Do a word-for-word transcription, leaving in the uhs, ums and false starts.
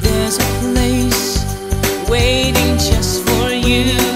There's a place waiting just for you.